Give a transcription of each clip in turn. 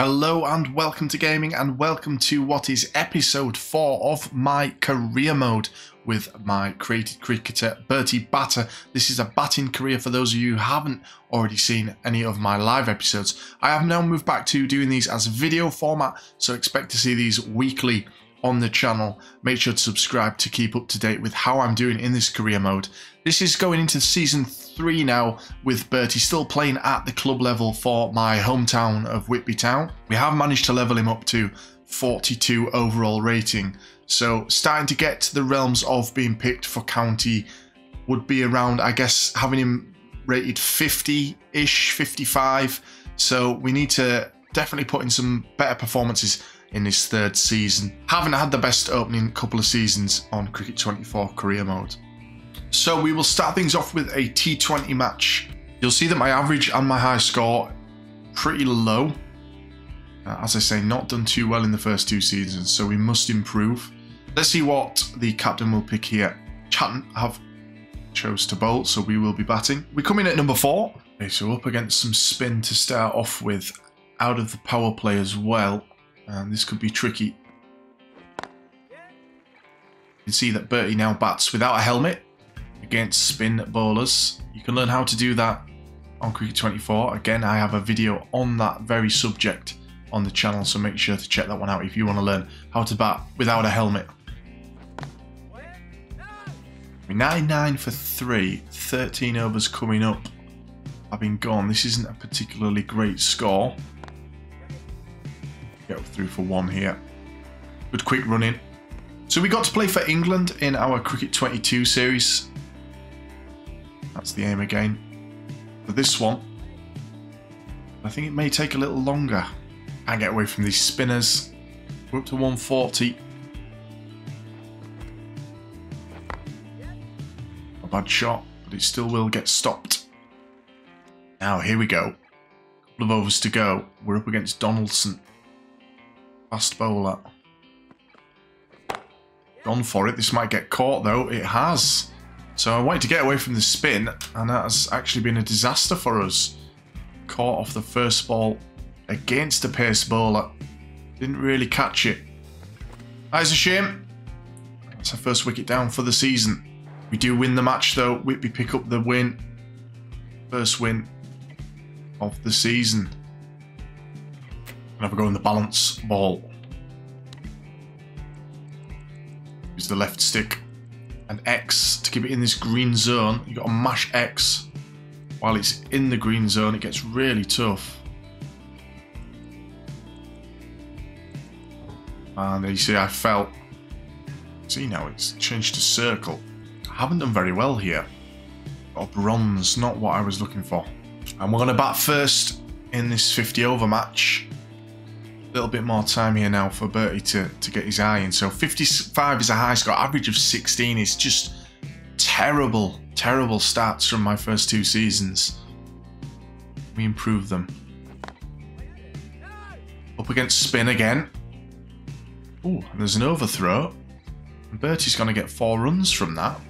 Hello and welcome to gaming, and welcome to what is episode 4 of my career mode with my created cricketer Bertie Batter. This is a batting career for those of you who haven't already seen any of my live episodes. I have now moved back to doing these as video format, so expect to see these weekly on the channel. Make sure to subscribe to keep up to date with how I'm doing in this career mode. This is going into season 3 now with Bertie still playing at the club level for my hometown of Whitby Town. We have managed to level him up to 42 overall rating, so starting to get to the realms of being picked for county. Would be around, I guess, having him rated 50-ish, 55, so we need to definitely put in some better performances in his 3rd season. Haven't had the best opening couple of seasons on Cricket 24 career mode. So we will start things off with a T20 match. You'll see that my average and my high score pretty low. As I say, not done too well in the first 2 seasons, so we must improve. Let's see what the captain will pick here. Chatton have chose to bowl, so we will be batting. We come in at number 4. Okay, so up against some spin to start off with, out of the power play as well. And this could be tricky. You can see that Bertie now bats without a helmet against spin bowlers. You can learn how to do that on Cricket 24. Again, I have a video on that very subject on the channel, so make sure to check that one out if you want to learn how to bat without a helmet. 99 for 3, 13 overs coming up. I've been gone. This isn't a particularly great score. Get through for 1 here. Good quick run in. So we got to play for England in our Cricket 22 series. That's the aim again. For this one, I think it may take a little longer. Can't get away from these spinners. We're up to 140. A bad shot, but it still will get stopped. Now here we go. Couple of overs to go. We're up against Donaldson. Fast bowler. Gone for it. This might get caught though. It has. So I wanted to get away from the spin, and that has actually been a disaster for us. Caught off the first ball against a pace bowler. Didn't really catch it. That is a shame. That's our first wicket down for the season. We do win the match though. Whitby pick up the win. First win of the season. Have a go in the balance ball. Use the left stick and X to keep it in this green zone. You've got to mash X while it's in the green zone. It gets really tough. And there you see, I fell. See, now it's changed to circle. I haven't done very well here. Got a bronze, not what I was looking for. And we're going to bat first in this 50 over match. Little bit more time here now for Bertie to get his eye in. So 55 is a high score, average of 16 is just terrible stats from my first 2 seasons. We improve them. Up against spin again. Oh, and there's an overthrow. And Bertie's going to get 4 runs from that.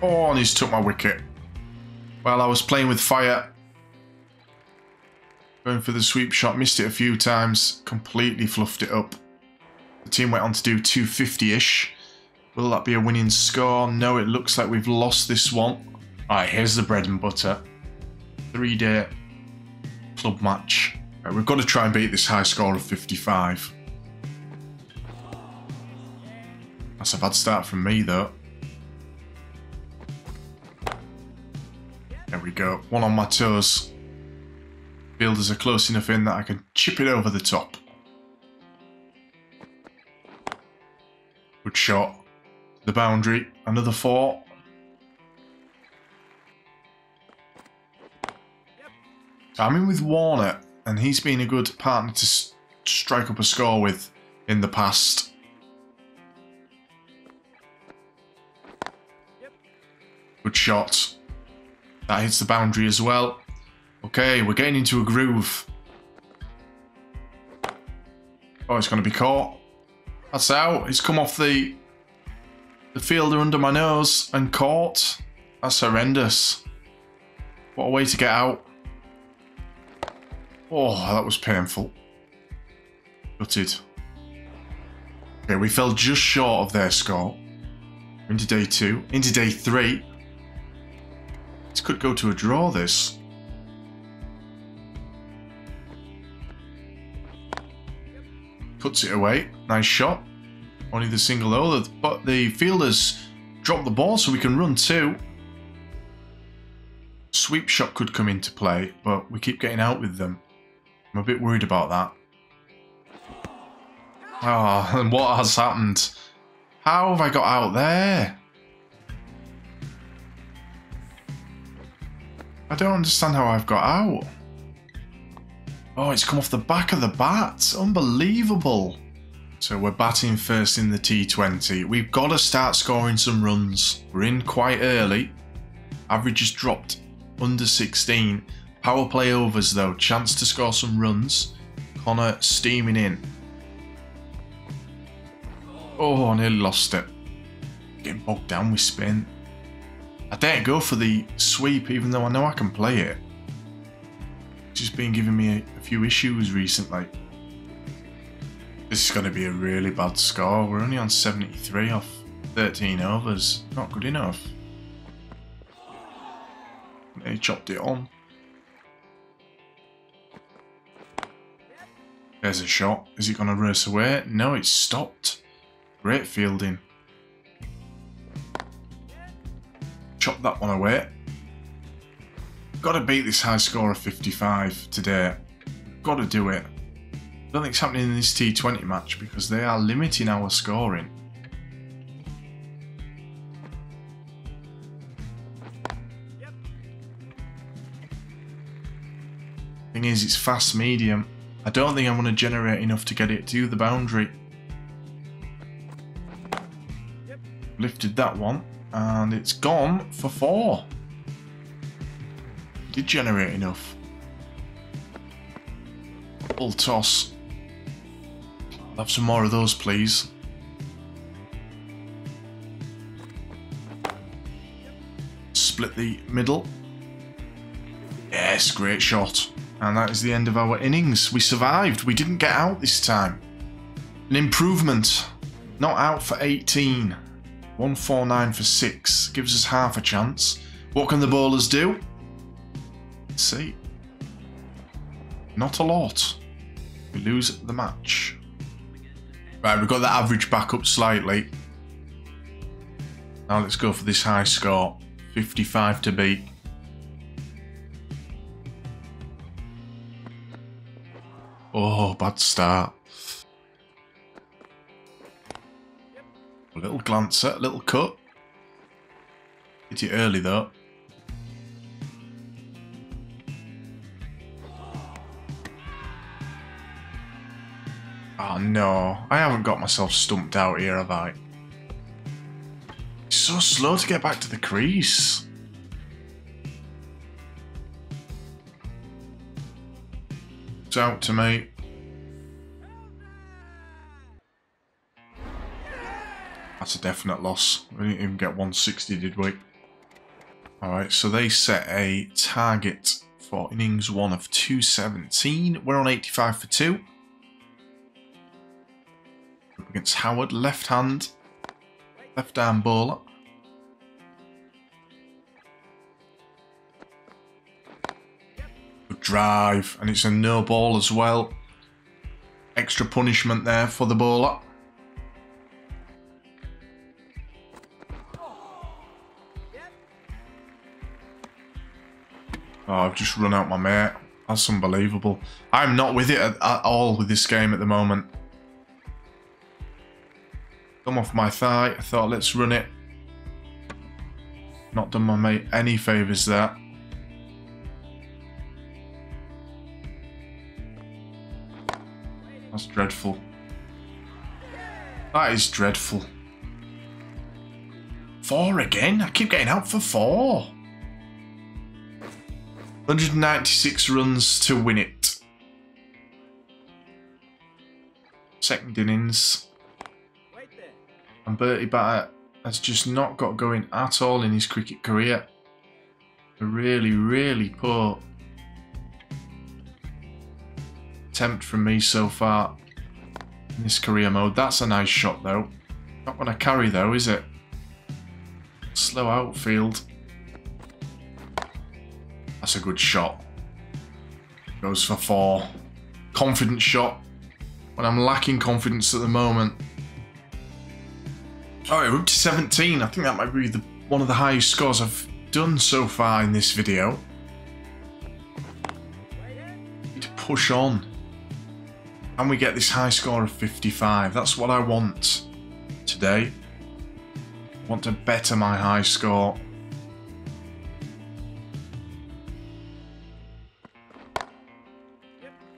4, and he's took my wicket. Well, I was playing with fire. Going for the sweep shot, missed it a few times, completely fluffed it up. The team went on to do 250-ish. Will that be a winning score? No, it looks like we've lost this one. Alright, here's the bread and butter. 3-day club match. Right, we've got to try and beat this high score of 55. That's a bad start from me though. There we go, one on my toes. Fielders are close enough in that I can chip it over the top. Good shot. The boundary. Another 4. So I'm in with Warner, and he's been a good partner to strike up a score with in the past. Good shot. That hits the boundary as well. Okay, we're getting into a groove. Oh, it's going to be caught. That's out. It's come off the fielder under my nose and caught. That's horrendous. What a way to get out. Oh, that was painful. Gutted. Okay, we fell just short of their score. Into day two. Into day three. This could go to a draw, this. Puts it away. Nice shot. Only the single over. But the fielders drop the ball so we can run two. Sweep shot could come into play, but we keep getting out with them. I'm a bit worried about that. Ah, oh, and what has happened? How have I got out there? I don't understand how I've got out. Oh, it's come off the back of the bat. Unbelievable. So we're batting first in the T20. We've got to start scoring some runs. We're in quite early. Average has dropped under 16. Power play overs though. Chance to score some runs. Connor steaming in. Oh, I nearly lost it. Getting bogged down with spin. I dare go for the sweep even though I know I can play it. It's just been giving me a few issues recently. This is going to be a really bad score. We're only on 73 off 13 overs. Not good enough. They chopped it on. There's a shot. Is it going to race away? No, it's stopped. Great fielding. Chop that one away. Got to beat this high score of 55 today. Got to do it. I don't think it's happening in this T20 match because they are limiting our scoring. Yep. Thing is, it's fast medium. I don't think I'm going to generate enough to get it to the boundary. Yep. Lifted that one and it's gone for four. Did generate enough. Full toss. I'll have some more of those, please. Split the middle. Yes, great shot. And that is the end of our innings. We survived. We didn't get out this time. An improvement. Not out for 18. 149 for 6. Gives us half a chance. What can the bowlers do? Let's see. Not a lot. We lose the match. Right, we've got the average back up slightly. Now let's go for this high score. 55 to beat. Oh, bad start. A little glancer, a little cut. Hit it early though. Oh no, I haven't got myself stumped out here, have I? It's so slow to get back to the crease. It's out to me. That's a definite loss. We didn't even get 160, did we? Alright, so they set a target for innings 1 of 217. We're on 85 for 2. Against Howard, left-arm bowler. Good drive, and it's a no ball as well. Extra punishment there for the bowler. Oh, I've just run out my mate. That's unbelievable. I'm not with it at all with this game at the moment. Come off my thigh. I thought, let's run it. Not done my mate any favours there. That's dreadful. That is dreadful. Four again? I keep getting out for four. 196 runs to win it. Second innings. And Bertie Batter has just not got going at all in his cricket career. They're really, really poor. Attempt from me so far in this career mode. That's a nice shot though. Not going to carry though, is it? Slow outfield. That's a good shot. Goes for 4. Confident shot. When I'm lacking confidence at the moment. Alright, we're up to 17. I think that might be one of the highest scores I've done so far in this video. Need to push on. And we get this high score of 55. That's what I want today. I want to better my high score.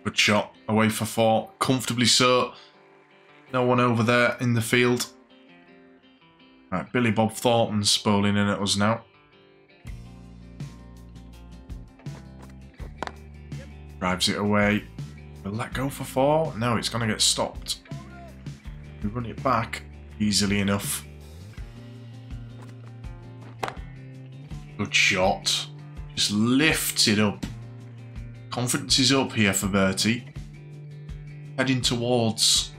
Good shot, away for 4, comfortably so. No one over there in the field. Right, Billy Bob Thornton's bowling in at us now. Drives it away. Will that go for 4? No, it's going to get stopped. We run it back easily enough. Good shot. Just lifts it up. Confidence is up here for Bertie. Heading towards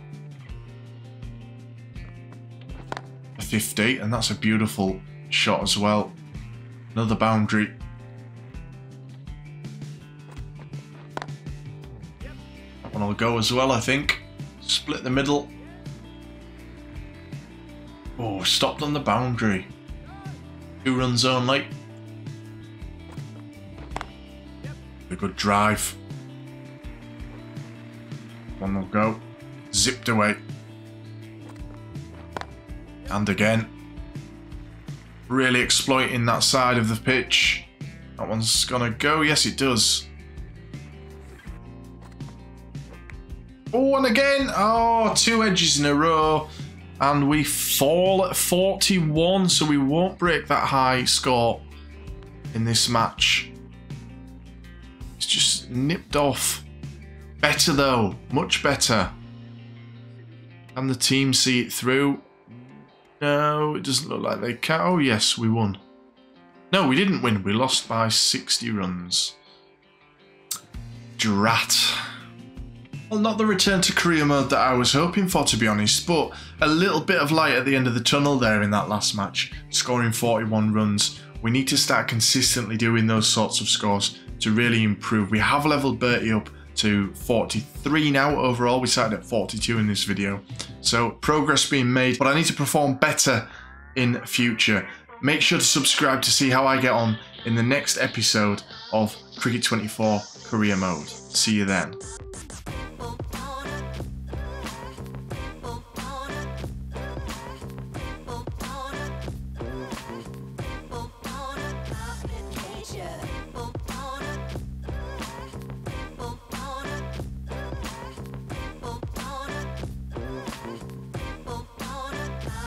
50, and that's a beautiful shot as well. Another boundary. That one will go as well, I think. Split the middle. Oh, stopped on the boundary. 2 runs only. A good drive. One will go. Zipped away. And again. Really exploiting that side of the pitch. That one's gonna go. Yes, it does. Oh, and again. Oh, 2 edges in a row. And we fall at 41, so we won't break that high score in this match. Just nipped off. Better though, much better. Can the team see it through? No, it doesn't look like they can. Oh yes, we won. No, we didn't win. We lost by 60 runs. Drat. Well, not the return to career mode that I was hoping for, to be honest, but a little bit of light at the end of the tunnel there in that last match, scoring 41 runs. We need to start consistently doing those sorts of scores to really improve. We have leveled Bertie up to 43 now overall. We started at 42 in this video. So progress being made, but I need to perform better in future. Make sure to subscribe to see how I get on in the next episode of Cricket 24 Career Mode. See you then.